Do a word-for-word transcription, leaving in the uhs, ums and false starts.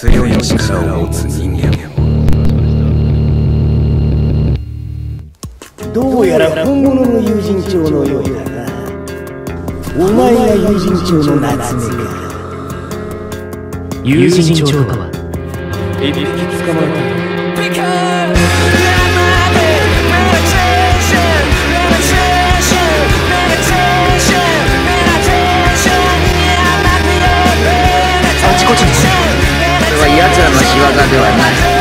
強い力を持つ人間。どうやら本物の友人帳のようだな。お前が友人帳の夏目か。友人帳かは一匹捕まえた。 これは奴らの仕業ではない。